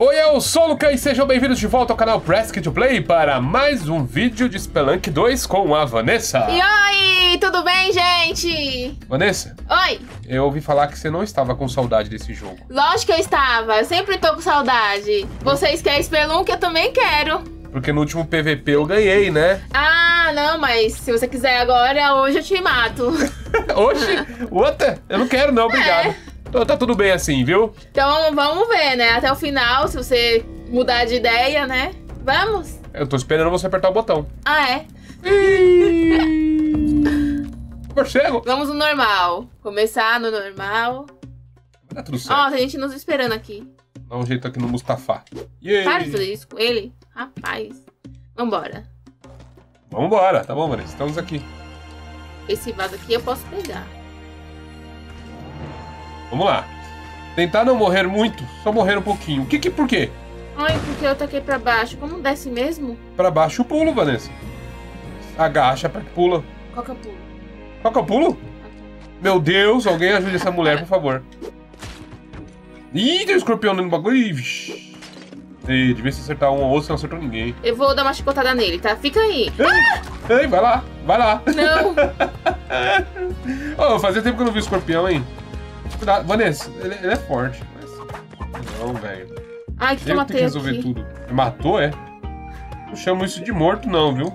Oi, eu sou o Lukan e sejam bem-vindos de volta ao canal Press Key to Play para mais um vídeo de Spelunky 2 com a Vanessa. E oi, tudo bem, gente? Vanessa? Oi! Eu ouvi falar que você não estava com saudade desse jogo. Lógico que eu estava, eu sempre tô com saudade. Vocês querem Spelunky? Eu também quero. Porque no último PVP eu ganhei, né? Ah, não, mas se você quiser agora, hoje eu te mato. Hoje? Outra? Eu não quero não, obrigado. É. Tá tudo bem assim, viu? Então vamos ver, né? Até o final, se você mudar de ideia, né? Vamos? Eu tô esperando você apertar o botão. Ah, é? Chego. Vamos no normal. Começar no normal. Vai dar tudo certo. Ó, tem gente nos esperando aqui. Dá um jeito aqui no Mustafa. Para de fazer isso com ele. Rapaz. Vambora. Vambora, tá bom, Vanessa? Estamos aqui. Esse vaso aqui eu posso pegar. Vamos lá. Tentar não morrer muito, só morrer um pouquinho. Por quê? Ai, porque eu taquei pra baixo. Como desce mesmo? Pra baixo o pulo, Vanessa. Agacha, pula. Qual que é o pulo? Qual que é o pulo? Aqui. Meu Deus, alguém ajude essa mulher, por favor. Ih, tem um escorpião no bagulho. Ih, devia se acertar um ou outro, você não acertou ninguém. Eu vou dar uma chicotada nele, tá? Fica aí. Ei, vai lá, vai lá. Não. Oh, fazia tempo que eu não vi o escorpião, hein? Cuidado, Vanessa, ele é forte, mas... Não, velho. Ai, que eu matei que resolver aqui. Tudo. Matou, é? Não chamo isso de morto, não, viu?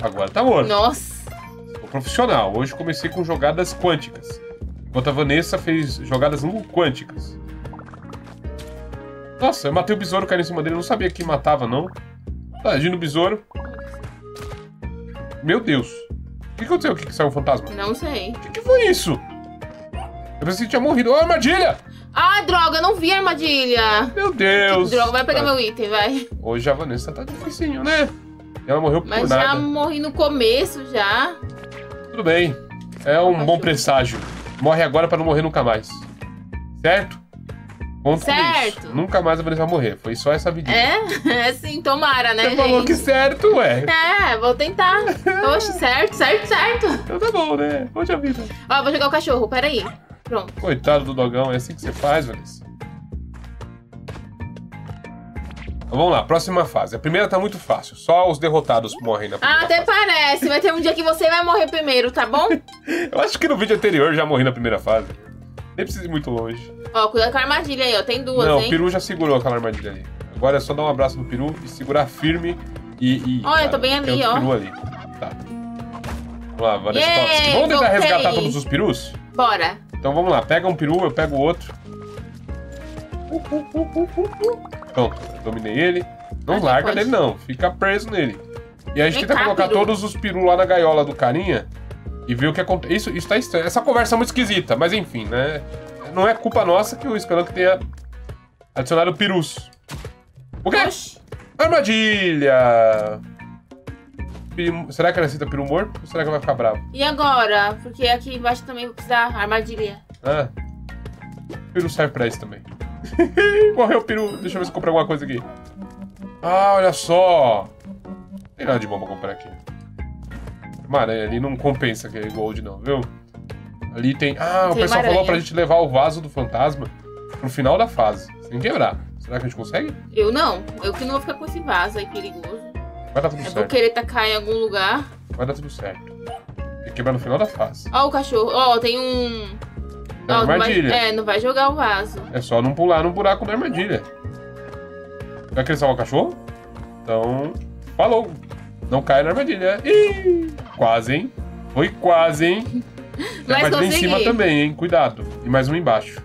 Agora tá morto. Nossa. Sou profissional. Hoje comecei com jogadas quânticas. Enquanto a Vanessa fez jogadas não quânticas. Nossa, eu matei o besouro caindo em cima dele. Eu não sabia que matava, não. Tadinho do besouro. Meu Deus. O que aconteceu? O que saiu um fantasma? Não sei. O que foi isso? Eu pensei que tinha morrido. Ó, oh, armadilha! Ah, droga, eu não vi a armadilha. Meu Deus. Que droga, vai pegar meu item, vai. Hoje a Vanessa tá dificinho, né? Ela morreu por nada. Mas já morri no começo, já. Tudo bem. É um bom presságio. Morre agora pra não morrer nunca mais. Certo? Conto certo. Isso. Nunca mais a Vanessa vai morrer. Foi só essa vidinha. É sim, tomara, né, Você gente? Falou que certo, ué. É, vou tentar. Oxe, certo. Então tá bom, né? Hoje a vida. Ó, vou jogar o cachorro, peraí. Pronto. Coitado do dogão, é assim que você faz, Vanessa. Então, vamos lá, próxima fase. A primeira tá muito fácil, só os derrotados morrem na primeira fase. Até parece, vai ter um dia que você vai morrer primeiro, tá bom? Eu acho que no vídeo anterior já morri na primeira fase. Nem precisa ir muito longe. Ó, cuidado com a armadilha aí, ó, tem duas, hein? Não, o Peru já segurou aquela armadilha ali. Agora é só dar um abraço no Peru e segurar firme e... Olha, eu tô bem ali, ó. Peru ali. Tá. Vamos lá, Vanessa. Yeah, vamos tentar resgatar todos os Perus? Bora. Então vamos lá, pega um peru, eu pego o outro. Pronto, dominei ele. Não larga dele não, fica preso nele. E a gente tenta colocar todos os perus lá na gaiola do carinha e ver o que acontece. Isso tá estranho, essa conversa é muito esquisita, mas enfim, né? Não é culpa nossa que o Spelunky tenha adicionado perus. O quê? Armadilha! Será que ela aceita peru morto ou será que ela vai ficar brava? E agora? Porque aqui embaixo também vou precisar armadilha. Ah, peru serve pra isso também. Morreu o peru. Deixa eu ver se eu compro alguma coisa aqui. Ah, olha só. Não tem nada de bom pra comprar aqui. Uma aranha ali não compensa aquele gold não, viu? Ali tem... Ah, o pessoal falou pra gente levar o vaso do fantasma pro final da fase, sem quebrar. Será que a gente consegue? Eu não. Eu que não vou ficar com esse vaso aí perigoso. Vai dar tudo certo. Eu vou querer tacar em algum lugar. Vai dar tudo certo. Tem que quebrar no final da fase. Ó o cachorro. Ó, tem um... Tem armadilha. Não vai jogar o vaso. É só não pular no buraco da armadilha. Vai querer salvar o cachorro? Então... Falou. Não cai na armadilha. Ih, quase, hein? Foi quase, hein? Tem armadilha em cima também, hein? Cuidado. E mais um embaixo.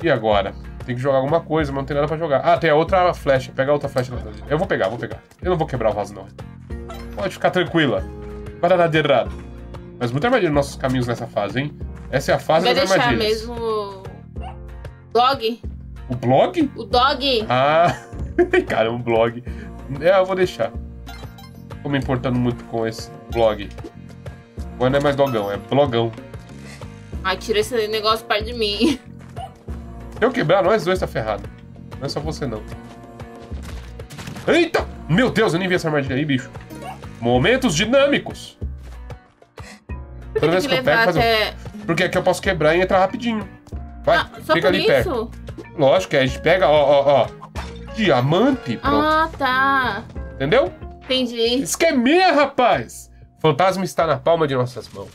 E agora? Tem que jogar alguma coisa, mas não tem nada pra jogar. Ah, tem a outra flecha. Pega a outra flecha. Eu vou pegar, vou pegar. Eu não vou quebrar o vaso, não. Pode ficar tranquila. Não vai dar nada de errado. Mas muita armadilha nos nossos caminhos nessa fase, hein? Essa é a fase das armadilhas. Vai deixar mesmo... Blog? O blog? O dog. Ah, cara, um blog. É, eu vou deixar. Tô me importando muito com esse blog. Agora não é mais dogão, é blogão. Ai, tira esse negócio perto de mim. Se eu quebrar, nós dois tá ferrado. Não é só você, não. Eita! Meu Deus, eu nem vi essa armadilha aí, bicho. Momentos dinâmicos. Toda vez que eu pego, faz um... Porque aqui eu posso quebrar e entrar rapidinho. Vai, fica ali perto. Lógico, que a gente pega, ó. Diamante, pronto. Ah, tá. Entendeu? Entendi. Esqueminha, rapaz. Fantasma está na palma de nossas mãos.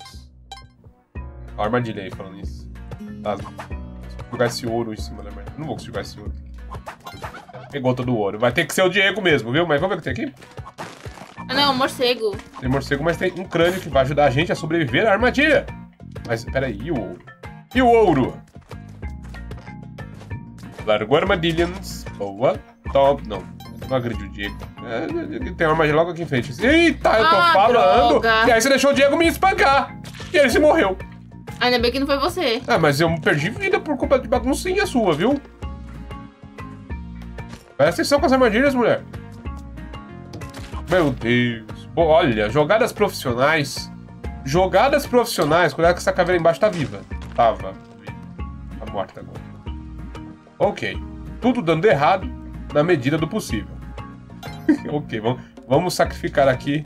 A armadilha aí, falando isso. Fantasma. Vou jogar esse ouro em cima da merda. Não vou jogar esse ouro. Pegou todo o ouro. Vai ter que ser o Diego mesmo, viu? Mas vamos ver o que tem aqui. Ah, não, morcego. Tem morcego, mas tem um crânio que vai ajudar a gente a sobreviver à armadilha. Mas, peraí, e o ouro? E o ouro? Largou armadilhas. Boa. Top. Não, não agrediu o Diego. Tem uma armadilha logo aqui em frente. Eita, eu tô falando. Droga. E aí você deixou o Diego me espancar. E ele se morreu. Ainda bem que não foi você. Ah, mas eu perdi vida por culpa de baguncinha sua, viu? Presta atenção com as armadilhas, mulher. Meu Deus. Bom, olha, jogadas profissionais. Jogadas profissionais. Cuidado que essa caveira embaixo tá viva. Tava. Tá morta agora. Ok. Tudo dando errado na medida do possível. Ok, vamos sacrificar aqui.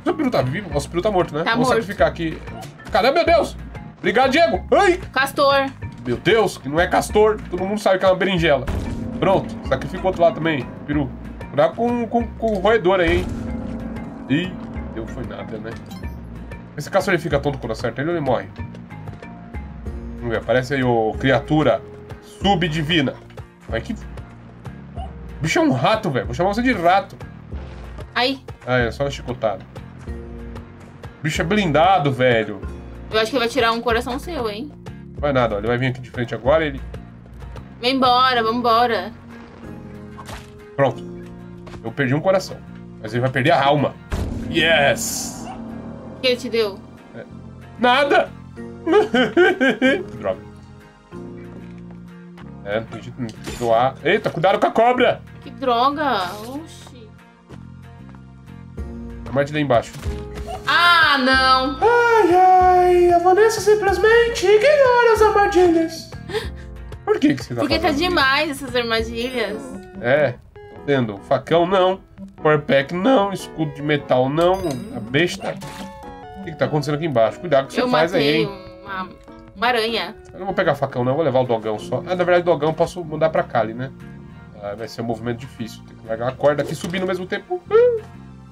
O seu peru tá vivo? Nosso peru tá morto, né? Tá vamos morto. Sacrificar aqui. Caramba, meu Deus. Obrigado, Diego. Ai. Castor. Meu Deus, que não é castor. Todo mundo sabe que é uma berinjela. Pronto, sacrifica o outro lado também, peru. Cuidado com o roedor aí, hein? Ih, deu foi nada, né? Esse caçador ele fica tonto quando acerta ele ou ele morre? Vamos ver, aparece aí o criatura subdivina. Mas que... bicho é um rato, velho. Vou chamar você de rato. Ai. Ah, é só uma chicotada. Bicho é blindado, velho. Eu acho que ele vai tirar um coração seu, hein? Não vai nada, ó. Ele vai vir aqui de frente agora e ele... vem embora, vamos embora. Pronto. Eu perdi um coração. Mas ele vai perder a alma. Yes! O que ele te deu? Nada! Droga. É, não acredito em doar. Eita, cuidado com a cobra! Que droga! Oxi. A Marta lá embaixo. Ah, não! Ai, ai, a Vanessa simplesmente ignora as armadilhas. Por que você tá porque fazendo? Tá demais essas armadilhas. É, entendo. Facão não, power pack não, escudo de metal não, a besta. O que tá acontecendo aqui embaixo? Cuidado que você faz aí, hein? Uma aranha. Eu não vou pegar facão não, vou levar o dogão só. Ah, na verdade o dogão eu posso mandar pra cá ali, né? Ah, vai ser um movimento difícil. Tem que largar a corda aqui e subir no mesmo tempo.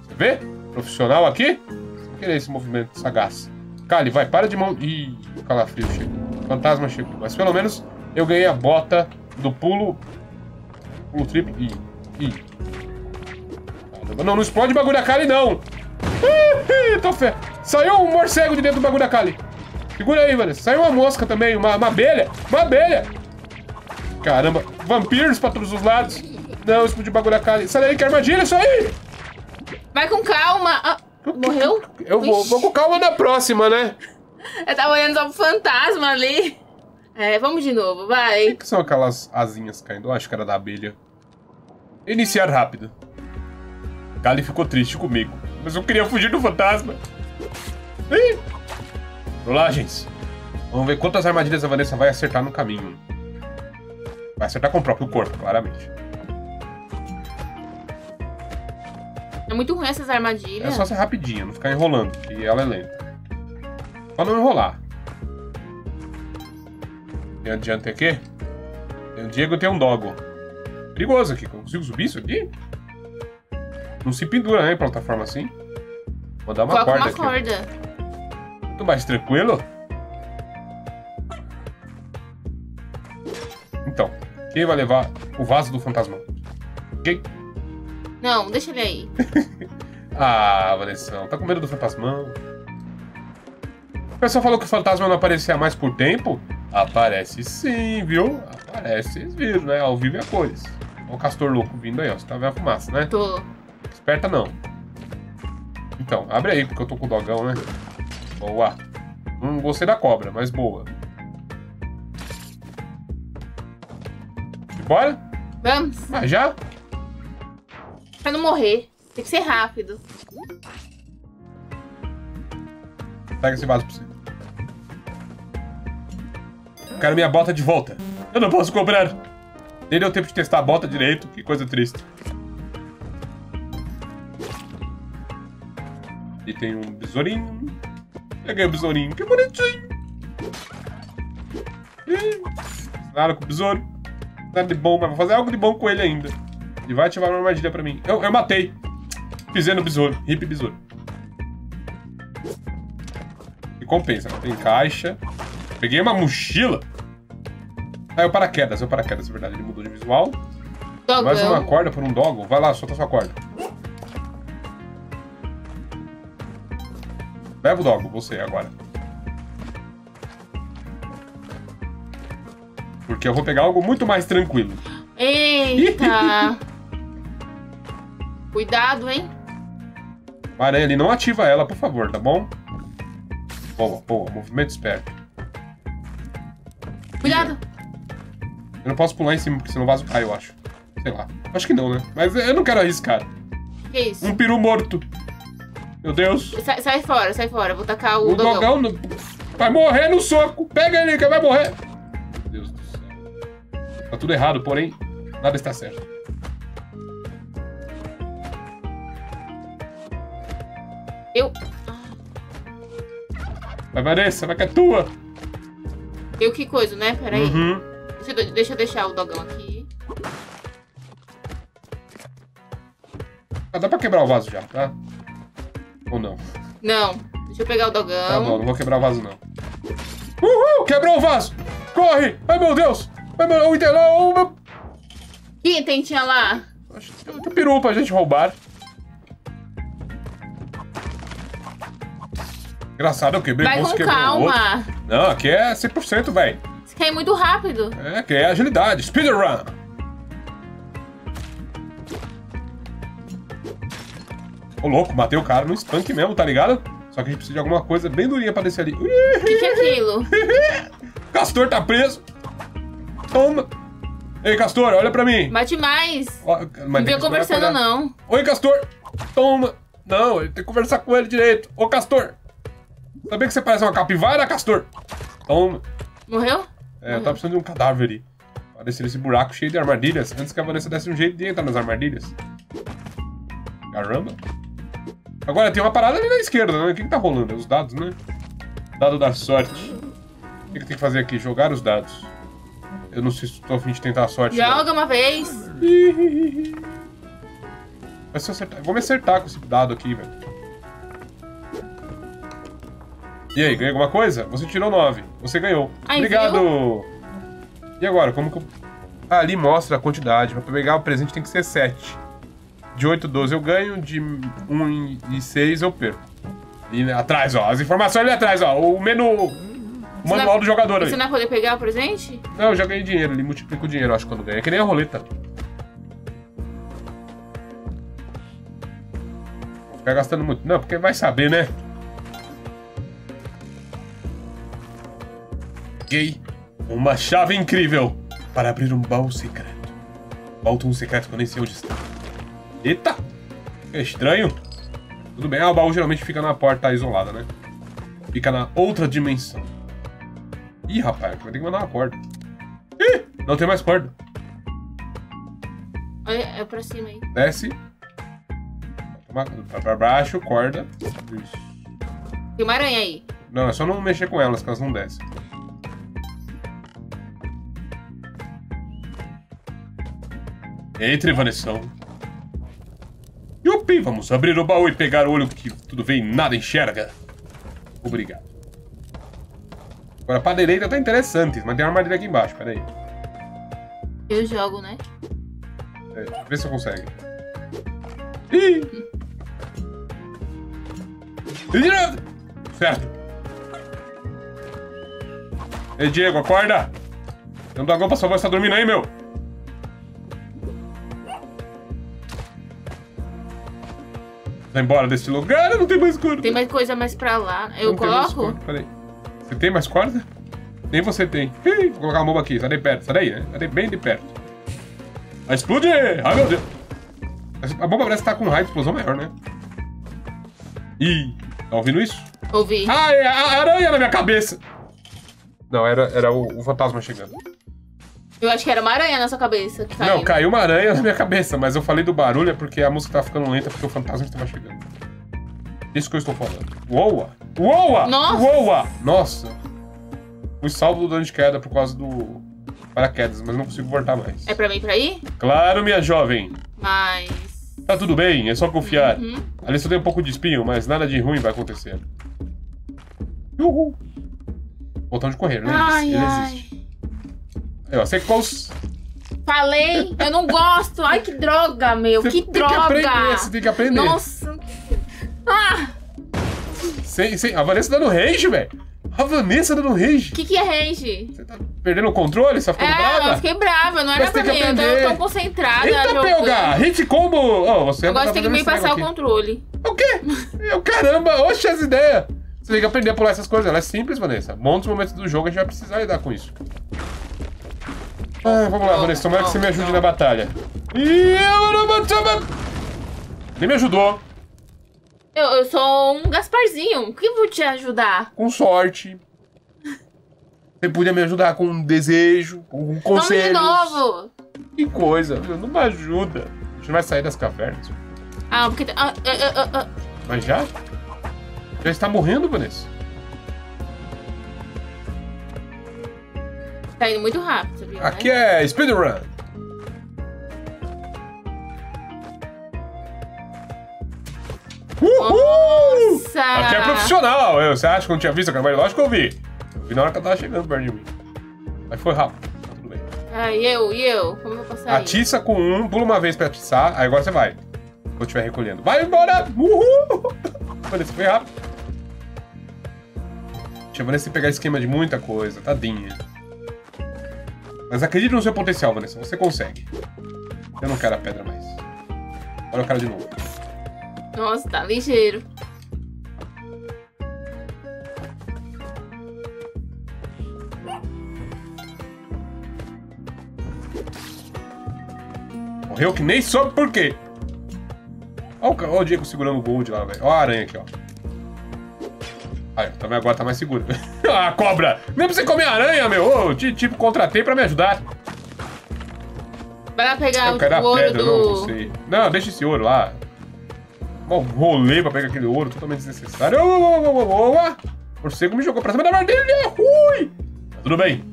Você vê? Profissional aqui? Sem querer esse movimento sagaz. Cali, vai, para de mão... ih, o calafrio chegou. O fantasma chegou. Mas pelo menos... eu ganhei a bota do pulo. Pulo triplo. Ih. Não, não explode o bagulho da Kali, não. Tô fé. Saiu um morcego de dentro do bagulho da Kali. Segura aí, Vanessa. Saiu uma mosca também. Uma abelha. Uma abelha. Caramba. Vampiros pra todos os lados. Não, explodiu o bagulho da Kali. Sai daí, que armadilha. Isso aí. Vai com calma. Ah, morreu? Eu vou com calma na próxima, né? Eu tava olhando só pro fantasma ali. É, vamos de novo, vai. O que são aquelas asinhas caindo? Eu acho que era da abelha. Iniciar rápido. Kali ficou triste comigo. Mas eu queria fugir do fantasma. Ih! Rolagens. Vamos ver quantas armadilhas a Vanessa vai acertar no caminho. Vai acertar com o próprio corpo, claramente. É muito ruim essas armadilhas. É só ser rapidinha, não ficar enrolando, porque ela é lenta. Pra não enrolar. Tem adiante aqui? Tem um Diego e tem um Dogo. Perigoso aqui. Consigo subir isso aqui? Não se pendura, né? Plataforma assim. Vou dar uma corda aqui. Muito mais tranquilo. Então, quem vai levar o vaso do fantasma? Ok? Não, deixa ele aí. Ah, Vanessa, tá com medo do fantasmão. O pessoal falou que o fantasma não aparecia mais por tempo. Aparece sim, viu? Aparece, vocês viram, né? Ao vivo e a cores. Olha o castor louco vindo aí, ó. Você tá vendo a fumaça, né? Tô. Esperta não. Então, abre aí, porque eu tô com o dogão, né? Boa. Não gostei da cobra, mas boa. Bora? Vamos. Mas já? Pra não morrer. Tem que ser rápido. Pega esse vaso pra você. Quero minha bota de volta. Eu não posso cobrar. Nem deu tempo de testar a bota direito. Que coisa triste. E tem um besourinho. Peguei o besourinho. Que bonitinho. Nada com o besouro. Nada de bom, mas vou fazer algo de bom com ele ainda. Ele vai ativar uma armadilha pra mim. Eu matei. Pisei no besouro. Hip besouro. E compensa. Tem caixa. Peguei uma mochila. Ah, é o paraquedas. É o paraquedas, na verdade. Ele mudou de visual. Dogão. Mais uma corda por um doggo. Vai lá, solta sua corda. Leva o doggo, você, agora. Porque eu vou pegar algo muito mais tranquilo. Eita! Cuidado, hein? Aranha ali, não ativa ela, por favor, tá bom? Boa, boa. Movimento esperto. Cuidado! Eu não posso pular em cima, porque senão o vaso cai, eu acho. Sei lá. Acho que não, né? Mas eu não quero arriscar. Que isso? Um peru morto. Meu Deus. Sai fora, sai fora. Vou tacar o dogão. No... Vai morrer no soco. Pega ele, que vai morrer. Meu Deus do céu. Tá tudo errado, porém, nada está certo. Eu... Vai, Vanessa, vai que é tua. Eu que coisa, né? Peraí. Uhum. Deixa eu deixar o dogão aqui. Ah, dá pra quebrar o vaso já, tá? Ou não? Não. Deixa eu pegar o dogão. Tá bom, não vou quebrar o vaso, não. Uhul! Quebrou o vaso! Corre! Ai, meu Deus! Ai, meu... O que item tinha lá? Acho que tem um peru pra gente roubar. Engraçado, eu quebrei o bolso, quebrou o outro. Vai com calma. Não, aqui é 100%, velho. Isso aqui é muito rápido. É, aqui é agilidade. Speedrun. Ô, louco, matei o cara no spank mesmo, tá ligado? Só que a gente precisa de alguma coisa bem durinha pra descer ali. O que é aquilo? Castor tá preso. Toma. Ei, Castor, olha pra mim. Bate mais. Ó, não veio conversando, não. Oi, Castor. Toma. Não, ele tem que conversar com ele direito. Ô, Castor. Sabia que você parece uma capivara, Castor? Toma. Morreu? É, eu tava precisando de um cadáver ali. Pra descer esse buraco cheio de armadilhas. Antes que a Vanessa desse um jeito de entrar nas armadilhas. Caramba. Agora tem uma parada ali na esquerda, né? O que tá rolando? É os dados, né? Dado da sorte. O que tem que fazer aqui? Jogar os dados. Eu não sei se tô a fim de tentar a sorte. Joga não. Uma vez. Mas se eu acertar... Eu vou me acertar com esse dado aqui, velho. E aí, ganhei alguma coisa? Você tirou 9. Você ganhou. Ai, obrigado. Viu? E agora? Como que eu... Ah, ali mostra a quantidade. Pra pegar o presente tem que ser 7. De 8 a 12 eu ganho, de 1 e 6 eu perco. E atrás, ó, as informações ali atrás, ó, o menu, o manual do jogador ali. Você não vai poder pegar o presente? Não, eu já ganhei dinheiro, ele multiplica o dinheiro, eu acho, quando ganha. É que nem a roleta. Vou ficar gastando muito. Não, porque vai saber, né? Peguei uma chave incrível para abrir um baú secreto. Falta um secreto que eu nem sei onde está. Eita! É estranho. Tudo bem, o baú geralmente fica na porta isolada, né? Fica na outra dimensão. Ih, rapaz, vai ter que mandar uma corda. Ih, não tem mais corda. Olha, é pra cima aí. Desce. Pra baixo, corda. Isso. Tem uma aranha aí. Não, é só não mexer com elas, que elas não descem. Entre, Vanessão. Yupi, vamos abrir o baú e pegar o olho que tudo vem e nada enxerga. Obrigado. Agora, pra direita tá interessante, mas tem uma armadilha aqui embaixo, peraí. Eu jogo, né? É, vê se eu consegue. Ih! Certo. Ei, Diego, acorda! Não dá gol pra sua voz, tá dormindo aí, meu? Vai embora desse lugar, não tem mais corda. Tem mais coisa mais pra lá. Eu coloco? Peraí. Você tem mais corda? Nem você tem. Ih, vou colocar a bomba aqui. Sai de perto. Sai daí, né? Sai bem de perto. Vai explodir! Ai, meu Deus. A bomba parece que tá com raio de explosão maior, né? Ih, tá ouvindo isso? Ouvi. Ai, a aranha na minha cabeça! Não, era o fantasma chegando. Eu acho que era uma aranha na sua cabeça que caiu. Não, caiu uma aranha na minha cabeça, mas eu falei do barulho é porque a música tá ficando lenta porque o fantasma estava chegando. Isso que eu estou falando. Uoa! Uoa! Nossa! Uoa! Nossa! Fui salvo do dano de queda por causa do... paraquedas, mas não consigo voltar mais. É pra mim pra ir? Claro, minha jovem. Mas... tá tudo bem, é só confiar. Ali só tem um pouco de espinho, mas nada de ruim vai acontecer. Uhul. Botão de correr, né? Ele existe. Aí, ó, secos. Falei, eu não gosto. Ai, que droga, meu. Você tem que aprender. Nossa. Ah. A Vanessa dando range, velho. A Vanessa dando range. O que é range? Você tá perdendo o controle? Você tá ficando brava? É, eu fiquei brava. Não era pra mim. Eu tô concentrada. Eita, PH. Hit combo. Oh, você agora você tem que me passar o controle. O quê? Caramba. Oxe, as ideias. Você tem que aprender a pular essas coisas. Ela é simples, Vanessa. Muitos momentos do jogo a gente vai precisar lidar com isso. Ah, vamos lá, Vanessa. Tomara que você me ajude na batalha. E eu não matava. Nem me ajudou. Eu sou um Gasparzinho. O que eu vou te ajudar? Com sorte. Você podia me ajudar com um desejo, com um conselho. Vamos de novo. Que coisa. Não me ajuda. A gente vai sair das cavernas. Ah, porque... Mas já? Já está morrendo, Vanessa? Tá indo muito rápido, sabia, aqui né? É speedrun. Uhul! Nossa. Aqui é profissional. Você acha que eu não tinha visto a câmera? Lógico que eu vi. Eu vi na hora que ela tava chegando perto de mim. Mas foi rápido. Tá tudo bem. Ah, e eu? Como eu vou passar aí? Atiça com um, pula uma vez pra atiçar. Aí agora você vai. Quando estiver recolhendo. Vai embora! Uhul! Vanessa, foi rápido. Deixa a Vanessa pegar esquema de muita coisa. Tadinha. Mas acredite no seu potencial, Vanessa. Você consegue. Eu não quero a pedra mais. Olha o cara de novo. Nossa, tá ligeiro. Morreu que nem soube por quê. Olha o Diego segurando o gold lá, velho. Olha a aranha aqui, ó. Aí, também agora tá mais seguro. Ah, cobra! Nem pra você comer aranha, meu! Eu te contratei pra me ajudar. Vai lá pegar o ouro pedra, Não, deixa esse ouro lá. Um rolê pra pegar aquele ouro totalmente desnecessário. O morcego me jogou pra cima da armadilha. Ui! Tudo bem.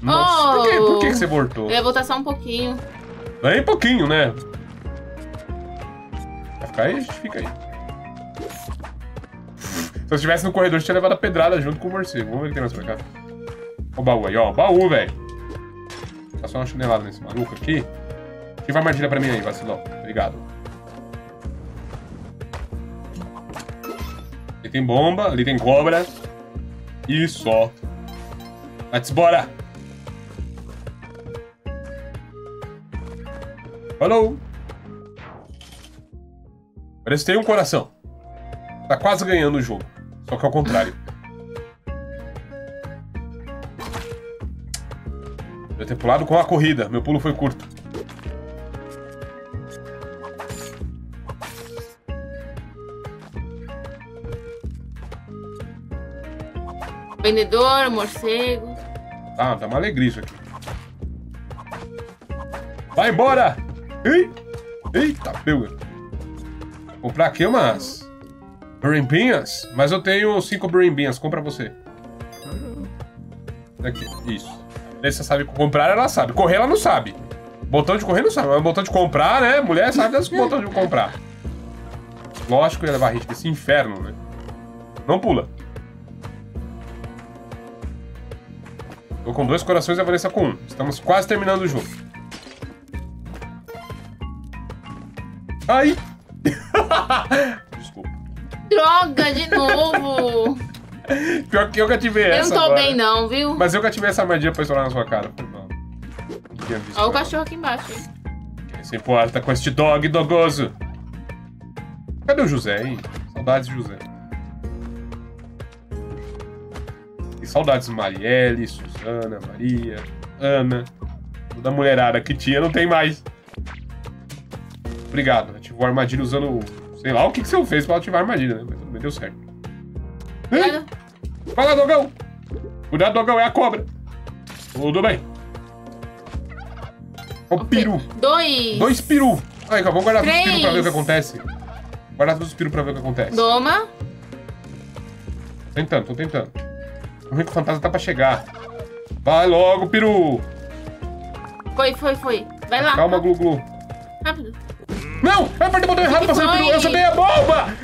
Nossa, por que você voltou? Eu ia voltar só um pouquinho. Bem pouquinho, né? Vai ficar aí? A gente fica aí. Se eu estivesse no corredor, eu tinha levado a pedrada junto com o morcego. Vamos ver o que tem mais pra cá. Ó o baú aí, ó. O baú, velho. Tá só uma chinelada nesse maluco aqui. Ativa a armadilha pra mim aí, vacilão. Obrigado. Ali tem bomba, ali tem cobra. E só. Let's bora! Falou! Parece que tem um coração. Tá quase ganhando o jogo. Só que ao contrário. Deve ter pulado com a corrida. Meu pulo foi curto. Vendedor, morcego. Ah, tá uma alegria isso aqui. Vai embora! Eita, pega. Comprar aqui umas brimbinhas, mas eu tenho 5 brimbinhas. Compra você. Aqui, isso. Você sabe comprar, ela sabe. Correr, ela não sabe. Botão de correr, não sabe. Mas botão de comprar, né? Mulher sabe das botão de comprar. Lógico que ia levar risco desse inferno, né? Não pula. Tô com 2 corações e a Vanessa com 1. Estamos quase terminando o jogo. Ai! Desculpa. Droga, de novo! Pior que eu cativei essa. Eu não tô bem não, viu? Mas eu cativei essa armadilha pra estourar na sua cara. Olha o cachorro aqui embaixo, hein? Quem se importa com este dog dogoso? Cadê o José, hein? Saudades de José. Saudades Marielle, Suzana, Maria, Ana. Toda a mulherada que tinha não tem mais. Obrigado. Ativou a armadilha usando... sei lá o que você fez pra ativar a armadilha, né? Mas tudo bem, deu certo. Vai lá, dogão! Cuidado, dogão, é a cobra. Tudo bem. Ó, o peru. 2 peru. Aí, vamos guardar todos os peru pra ver o que acontece. Guardar todos os peru pra ver o que acontece. Toma. Tô tentando. O rico fantasma tá pra chegar. Vai logo, Peru. Foi. Vai lá. Calma, Glu-Glu. Rápido. Não! Eu apertei o botão errado pra sair do Peru. Eu soltei a bomba!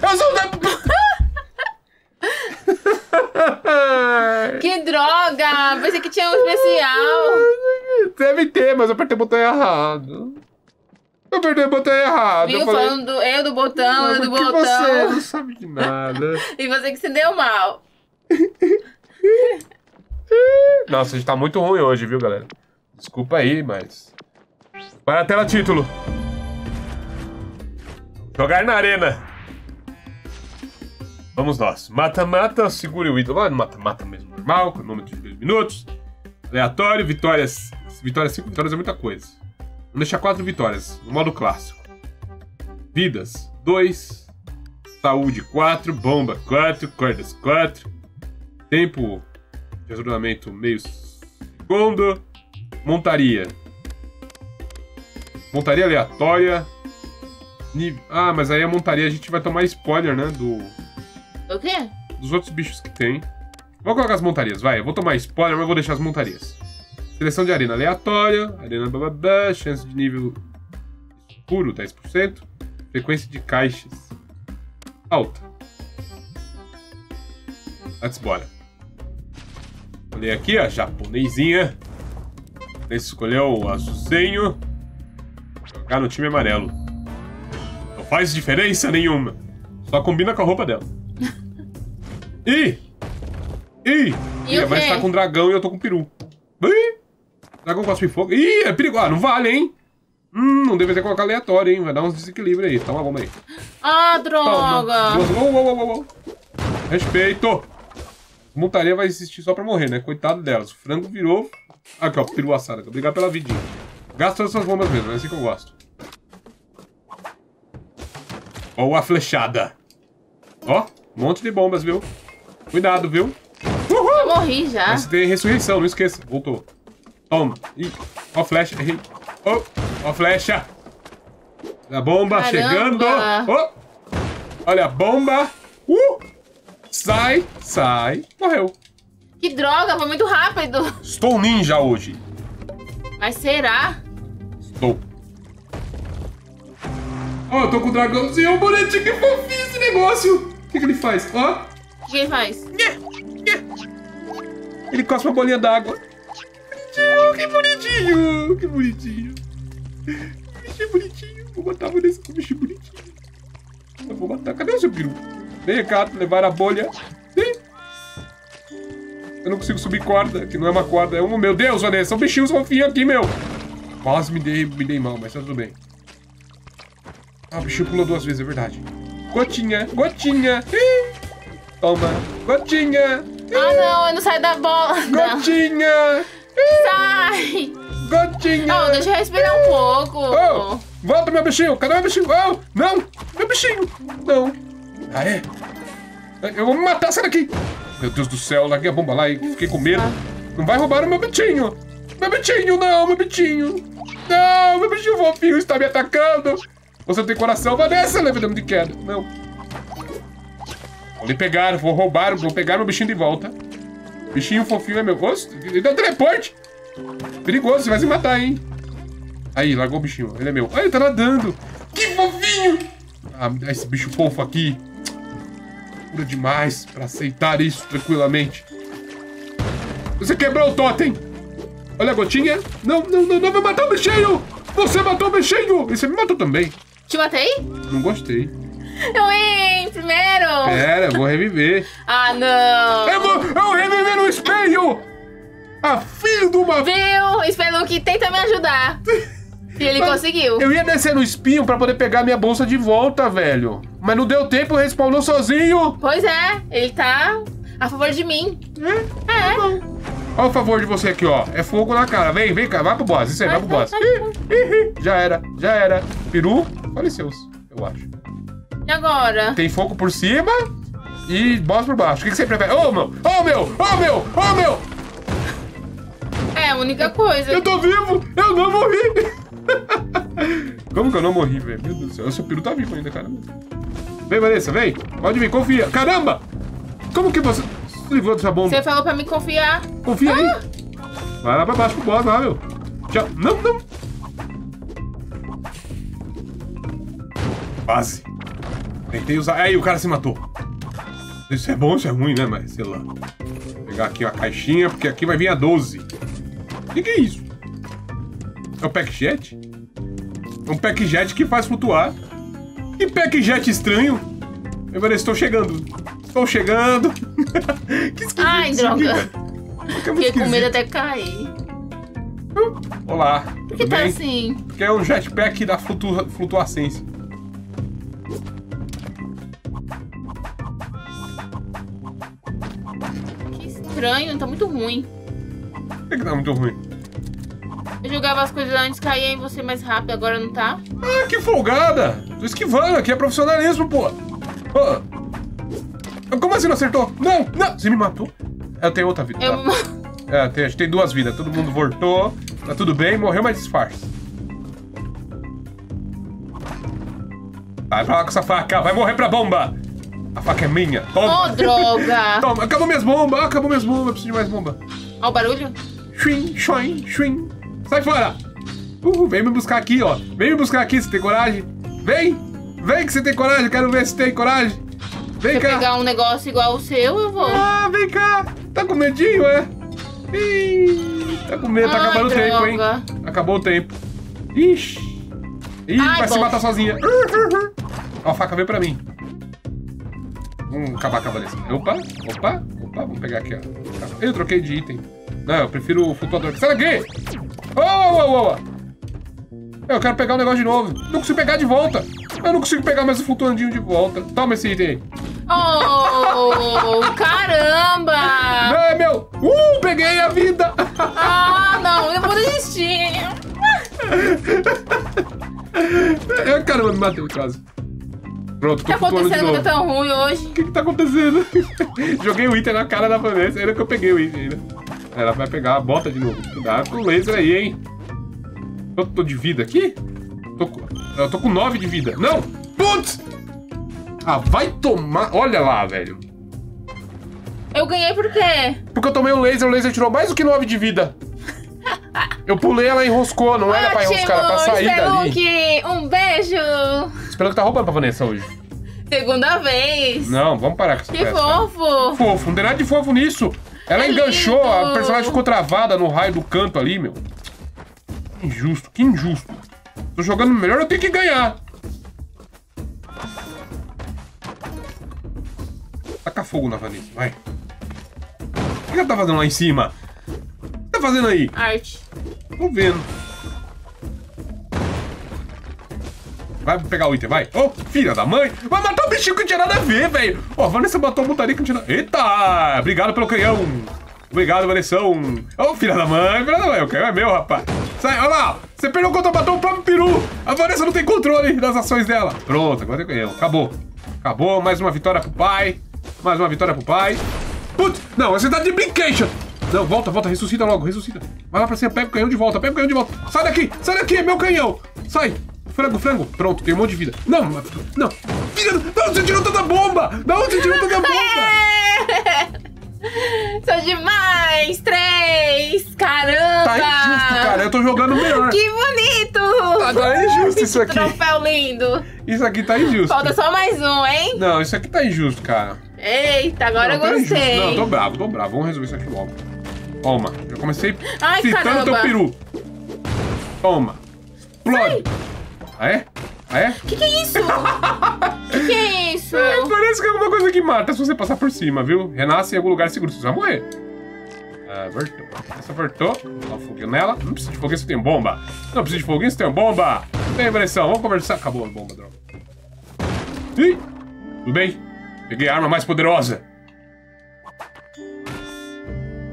Que droga! Pensei que tinha um especial. Deve ter, mas eu apertei o botão errado. Eu apertei o botão errado. Viu? Eu falei... Falando do botão. Você não sabe de nada. E você que se deu mal. Nossa, a gente tá muito ruim hoje, viu, galera? Desculpa aí, mas... Vai na tela, título. Jogar na arena. Vamos nós. Mata-mata, segure o ídolo. Vai no mata-mata mesmo, normal, com o número de 2 minutos. Aleatório, vitórias. Vitórias 5, vitórias é muita coisa. Vamos deixar 4 vitórias, no modo clássico. Vidas, 2. Saúde, 4. Bomba, 4. Cordas, 4. Tempo de ajuramento, meio segundo. Montaria. Montaria aleatória. Ah, mas aí a montaria a gente vai tomar spoiler, né? Do quê? Dos outros bichos que tem. Vou colocar as montarias, vai. Eu vou tomar spoiler, mas vou deixar as montarias. Seleção de arena aleatória. Arena blá blá blá. Chance de nível escuro, 10%. Frequência de caixas alta. Let's bora. Olhei aqui, ó. Japonesinha. Esse escolheu o azulzinho. Jogar no time amarelo. Não faz diferença nenhuma. Só combina com a roupa dela. Ih! Ela vai estar com dragão e eu tô com peru. Ih! Dragão cospe fogo. Ih, é perigoso. Ah, não vale, hein? Não deveria colocar aleatório, hein? Vai dar uns desequilíbrios aí. Toma a bomba aí. Ah, droga! Uou. Respeito! Montaria vai existir só pra morrer, né? Coitado delas. O frango virou... Aqui, ó. Peru assado. Obrigado pela vidinha. Gasta todas essas bombas mesmo. É assim que eu gosto. Ó a flechada. Ó. Um monte de bombas, viu? Cuidado, viu? Uhul! Eu morri já. Mas tem ressurreição. Não esqueça. Voltou. Toma. Ih. Ó a flecha. Errei. Oh. Ó a flecha. A bomba. Caramba. Chegando. Oh. Olha a bomba. Sai. Morreu. Que droga, foi muito rápido. Estou ninja hoje. Mas será? Estou. Ó, eu tô com o dragãozinho bonitinho. Que fofinho esse negócio. O que ele faz? Ó. O que ele faz? Ele cospe uma bolinha d'água. Que bonitinho. Que bichinho bonitinho. Vou matar a Vanessa com o bichinho bonitinho. Eu vou matar. Cadê o seu peru? Vem cá, levar a bolha. Eu não consigo subir corda, que não é uma corda, é um... Meu Deus, Vanessa, são bichinhos fofinhos aqui, meu. Quase me dei mal, mas tá tudo bem. Ah, o bichinho pulou 2 vezes, é verdade. Gotinha. Ih, toma. Gotinha. Ih, ah, não, eu não saio da bola. Gotinha. Ih, sai. Gotinha. Oh, deixa eu respirar um pouco. Oh, volta, meu bichinho. Cadê meu bichinho? Oh, não. Meu bichinho. Não. Ah, é? Eu vou me matar, sai daqui. Meu Deus do céu, larguei a bomba lá e fiquei com medo. Não vai roubar o meu bichinho. Meu bichinho, não. Não, meu bichinho fofinho está me atacando. Você tem coração, Vanessa, levando de queda. Não. Vou lhe pegar, vou pegar meu bichinho de volta. Bichinho fofinho é meu rosto. Ele deu teleporte. Perigoso, você vai se matar, hein. Aí, largou o bichinho, ele é meu. Olha, ele tá nadando. Que fofinho. Ah, esse bicho fofo aqui. Pura demais pra aceitar isso tranquilamente. Você quebrou o totem. Olha a gotinha. Não, vai matar o bichinho. Você matou o bichinho. E você me matou também. Te matei? Não gostei. Eu ia primeiro. Pera, eu vou reviver. Ah, não. Eu vou reviver no espelho. Ah, filho de uma... Viu? Spelunky tenta me ajudar. E ele conseguiu. Eu ia descer no espinho pra poder pegar minha bolsa de volta, velho. Mas não deu tempo, respawnou sozinho. Pois é, ele tá a favor de mim. Olha o favor de você aqui, ó. É fogo na cara. Vem cá, vai pro boss. Isso aí, vai pro boss. Já era. Peru, faleceu, eu acho. E agora? Tem fogo por cima e boss por baixo. O que você prefere? Ô, meu! É a única coisa. Eu tô vivo, eu não morri. Como que eu não morri, velho? Meu Deus do céu, o seu peru tá vivo ainda, caramba. Vem, Vanessa, vem. Pode vir, confia. Caramba! Como que você... se livrou dessa bomba. Você falou pra me confiar. Confia aí. Vai lá pra baixo pro boss lá, meu. Tchau. Não, não. Quase. Tentei usar. Aí, o cara se matou. Isso é bom, isso é ruim, né? Mas, sei lá. Vou pegar aqui a caixinha, porque aqui vai vir a 12. O que é isso? É um pack jet? É um pack jet que faz flutuar. Que pack jet estranho. Eu falei, estou chegando. Estou chegando. Que esquisito. Ai, droga. Fiquei com medo até cair. Olá. Por que tá assim? Porque é um jetpack da flutuacência. Que estranho, tá muito ruim. Por que tá muito ruim? Eu jogava as coisas antes, caía em você mais rápido, agora não tá? Ah, que folgada! Tô esquivando, aqui é profissionalismo, pô! Oh. Como assim não acertou? Não, não! Você me matou? Eu tenho outra vida. Eu... Tá. É, tem duas vidas. Todo mundo voltou. Tá tudo bem. Morreu, mas disfarça. Vai pra lá com essa faca. Vai morrer pra bomba. A faca é minha. Toma. Oh, droga. Toma. Acabou minhas bombas. Acabou minhas bombas. Eu preciso de mais bomba. Ó o barulho. Chuim, chuim, chuim. Sai fora. Vem me buscar aqui, ó. Vem me buscar aqui. Você tem coragem? Vem. Vem que você tem coragem. Quero ver se tem coragem. Vem cá. Se eu pegar um negócio igual o seu, eu vou. Ah, vem cá. Tá com medinho, é? Ih, tá com medo, tá acabando droga. O tempo, hein? Acabou o tempo. Ixi. Ih, ai, vai bom. Se matar sozinha. Ó, a faca veio pra mim. Vamos acabar com a Vanessa. Opa, opa, opa. Vamos pegar aqui, ó. Eu troquei de item. Não, eu prefiro o flutuador. Sai daqui! Eu quero pegar o negócio de novo. Não consigo pegar de volta. Eu não consigo pegar mais o flutuandinho de volta. Toma esse item aí. Oh, caramba! Não, é meu! Peguei a vida! Ah, não, eu vou desistir! Caramba, me matei quase. Pronto, tô flutuando de novo. O que tá acontecendo? Não é tão ruim hoje. O que tá acontecendo? Joguei o item na cara da Vanessa, ainda que eu peguei o item ainda. Ela vai pegar a bota de novo. Cuidado com o laser aí, hein? Eu tô de vida aqui? Eu tô com 9 de vida. Não! Putz! Ah, vai tomar... Olha lá, velho. Eu ganhei por quê? Porque eu tomei o laser tirou mais do que 9 de vida. Eu pulei, ela enroscou. Não era pra enroscar, era pra sair dali. Um beijo! Espero que tá roubando pra Vanessa hoje. Segunda vez. Não, vamos parar com essa peça. Que fofo. Fofo, não tem nada de fofo nisso. Ela enganchou, a personagem ficou travada no raio do canto ali, meu. Que injusto, que injusto. Tô jogando melhor, eu tenho que ganhar. Taca fogo na Vanessa, vai. O que ela tá fazendo lá em cima? O que tá fazendo aí? Arte. Tô vendo. Vai pegar o item, vai. Ô, filha da mãe. Vai matar o bichinho que não tinha nada a ver, velho. Ó, a Vanessa matou a montaria que não tinha nada. Eita, obrigado pelo canhão. Obrigado, Vanessão. Ô, filha da mãe. Filha da mãe, o canhão é meu, rapaz. Sai, olha lá. Você perdeu o controle, matou o próprio peru. A Vanessa não tem controle das ações dela. Pronto, agora tem canhão. Acabou. Acabou, mais uma vitória pro pai. Mais uma vitória pro pai. Putz, não, você tá de brincation. Não, volta, volta, ressuscita logo, ressuscita. Vai lá pra cima, pega o canhão de volta, pega o canhão de volta. Sai daqui, é meu canhão. Sai, frango, frango. Pronto, tem um monte de vida. Não, não. Filha, não, você tirou tanta bomba. Não, você tirou tanta bomba. Sou demais, 3. Caramba. Tá injusto, cara, eu tô jogando melhor. Que bonito. Tá injusto isso aqui. Troféu lindo. Isso aqui tá injusto. Falta só mais um, hein? Não, isso aqui tá injusto, cara. Eita, agora não, eu gostei. Injusto. Não, tô bravo, tô bravo. Vamos resolver isso aqui logo. Toma, eu comecei fitando teu peru. Toma. Explode. Ah, é? Ah, é? Que é isso? Que é isso? É, parece que é alguma coisa que mata se você passar por cima, viu? Renasce em algum lugar seguro, você vai morrer. Ah, vertou. Essa vertou. Dá um foguinho nela. Não precisa de foguinho, você tem bomba. Não precisa de foguinho, você tem bomba. Tem pressão, vamos conversar. Acabou a bomba, droga. Ih, tudo bem? Peguei a arma mais poderosa.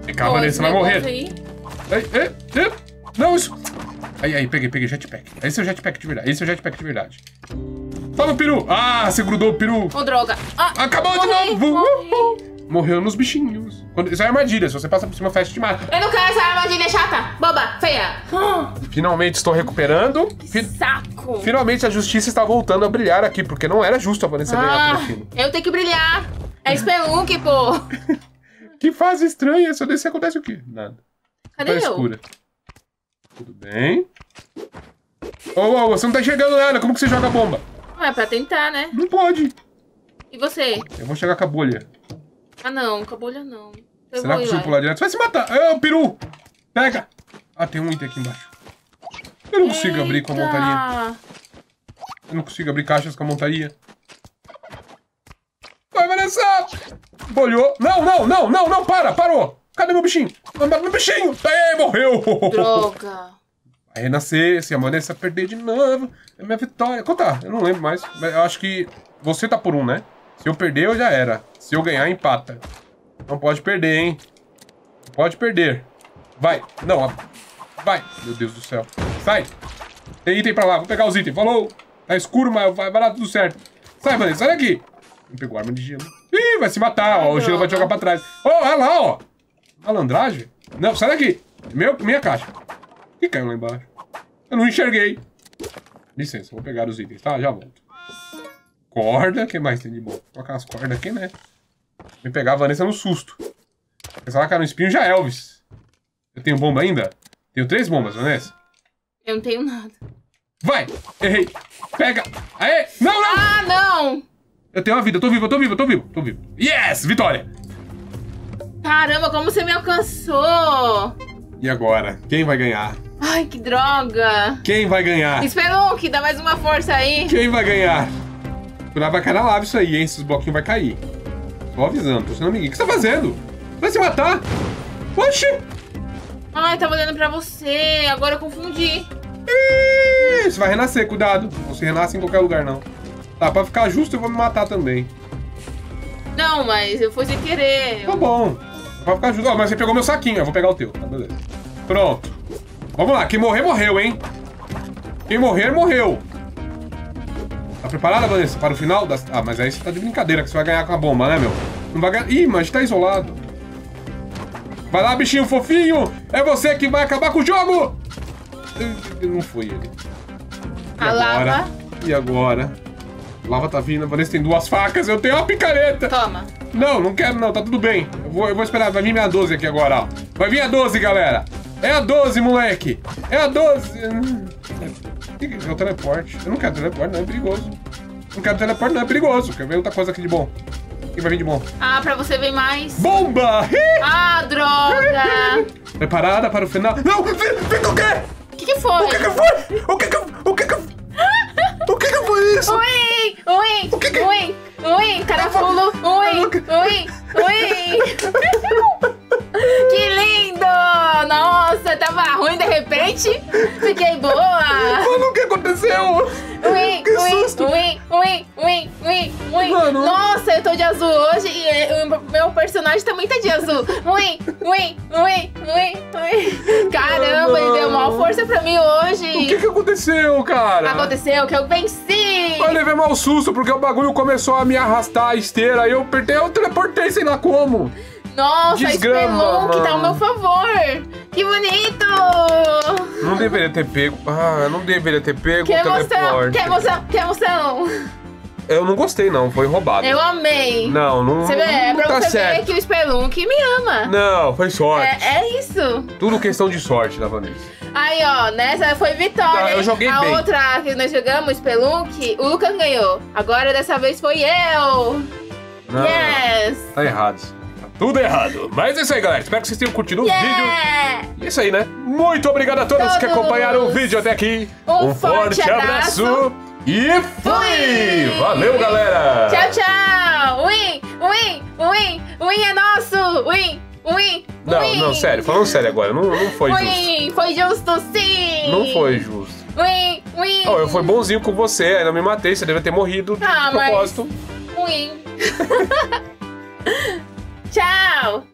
E cá, Vanessa vai morrer. Ei. Não, isso. Aí, peguei jetpack. Esse é o jetpack de verdade. Toma o peru. Ah, você grudou o peru. Ô, droga. Ah, acabou de novo. Morreu nos bichinhos. Isso é armadilha. Se você passa por cima, fecha e te mata. Eu não quero essa armadilha chata. Boba, feia. Finalmente estou recuperando. Que saco. Finalmente a justiça está voltando a brilhar aqui, porque não era justo a Vanessa ganhar por aquilo. Eu tenho que brilhar. É Spelunky, pô. Que fase estranha. Só desse acontece o quê? Nada. Cadê eu? Tá escura. Tudo bem. Oh, você não tá enxergando nada. Como que você joga a bomba? Ah, é pra tentar, né? Não pode. E você? Eu vou chegar com a bolha. Ah, não. Com a bolha, não. Eu será que eu consigo pular direto? Você vai se matar. Ah, peru. Pega. Ah, tem um item aqui embaixo. Eu não consigo abrir com a montaria. Eu não consigo abrir caixas com a montaria. Vai, Vanessa! Bolhou. Não, não, não, não, não, para, parou. Cadê meu bichinho? Manda meu bichinho. Aê, morreu. Droga. Vai renascer, se a Vanessa perder de novo. É minha vitória. Quanto tá? Eu não lembro mais. Mas eu acho que você tá por um, né? Se eu perder, eu já era. Se eu ganhar, empata. Não pode perder, hein? Não pode perder. Vai. Não, vai. Meu Deus do céu. Sai. Tem item pra lá. Vou pegar os itens. Falou. Tá escuro, mas vai dar tudo certo. Sai, Vanessa. Sai daqui. Não pegou arma de gelo. Ih, vai se matar. Ó, o gelo vai te jogar pra trás. Ó, olha lá, ó. Malandragem? Não, sai daqui. Minha caixa. O que caiu lá embaixo? Eu não enxerguei. Licença, vou pegar os itens, tá? Já volto. Corda. O que mais tem de bom? Vou colocar as cordas aqui, né? Me pegar a Vanessa no susto. Essa lá caiu no espinho já, Elvis. Eu tenho bomba ainda? Tenho 3 bombas, Vanessa. Eu não tenho nada. Vai! Errei. Pega! Aê! Não, não! Ah, não! Eu tenho uma vida, eu tô vivo, eu tô vivo, eu tô vivo, eu tô vivo. Yes! Vitória! Caramba, como você me alcançou! E agora? Quem vai ganhar? Ai, que droga! Quem vai ganhar? Spelunky, dá mais uma força aí! Quem vai ganhar? Vai cair na lava isso aí, hein? Esses bloquinhos vai cair. Tô avisando, tô sendo amiguinho. O que você tá fazendo? Vai se matar? Oxi! Ai, tava olhando pra você. Agora eu confundi. Ih, você vai renascer, cuidado. Não se renasce em qualquer lugar, não. Tá, pra ficar justo eu vou me matar também. Não, mas eu fui sem querer. Tá bom. Vai ficar justo. Ó, mas você pegou meu saquinho. Eu vou pegar o teu. Tá, beleza. Pronto. Vamos lá. Quem morrer, morreu, hein? Quem morrer, morreu. Tá preparada, Vanessa? Para o final? Das... Ah, mas aí você tá de brincadeira que você vai ganhar com a bomba, né, meu? Não vai ganhar... Ih, mas a gente tá isolado. Vai lá, bichinho fofinho. É você que vai acabar com o jogo. Não foi ele. E a agora? Lava. E agora? Lava tá vindo, a Vanessa tem 2 facas, eu tenho uma picareta. Toma. Não, não quero não, tá tudo bem. Eu vou esperar, vai vir minha 12 aqui agora, ó. Vai vir a 12, galera. É a 12, moleque. É a 12. É o teleporte. Eu não quero teleporte, não, é perigoso. Não quero teleporte, não, é perigoso. Quer ver outra coisa aqui de bom? O que vai vir de bom? Ah, pra você ver mais. Bomba! Ah, droga! Preparada para o final? Não, fica o quê? O que que foi? O que que foi? O que que foi isso? Oi, carapulo, Que lindo! Nossa, tava ruim de repente. Fiquei boa. Mano, o que aconteceu? Que susto. Mano. Nossa, eu tô de azul hoje e o meu personagem também tá de azul. Caramba, mano. Ele deu maior força pra mim hoje. O que que aconteceu, cara? Aconteceu que eu venci. Eu levei mal susto porque o bagulho começou a me arrastar a esteira. Aí eu teleportei sei lá como. Nossa, Spelunky tá ao meu favor. Que bonito! Não deveria ter pego. Ah, não deveria ter pego. Que emoção, que emoção, que emoção. Eu não gostei, não. Foi roubado. Eu amei. Não, não. Você vê, é pra tá você certo. Ver que o Spelunky me ama. Não, foi sorte. É isso. Tudo questão de sorte, da Vanessa. Aí, ó, nessa foi vitória. Eu joguei bem. A outra que nós jogamos, o Spelunky, o Lukan ganhou. Agora, dessa vez, foi eu. Não, yes. Tá errado. Tudo errado. Mas é isso aí, galera. Espero que vocês tenham curtido o vídeo. E é isso aí, né? Muito obrigado a todos que acompanharam o vídeo até aqui. Um forte abraço. E fui! Valeu, galera! Tchau, tchau! Win é nosso! Win! Não, sério. Falando sério agora. Não foi justo. Foi justo, sim! Não foi justo. Oh, eu fui bonzinho com você. Ainda me matei. Você deve ter morrido de propósito. Mas... Tchau!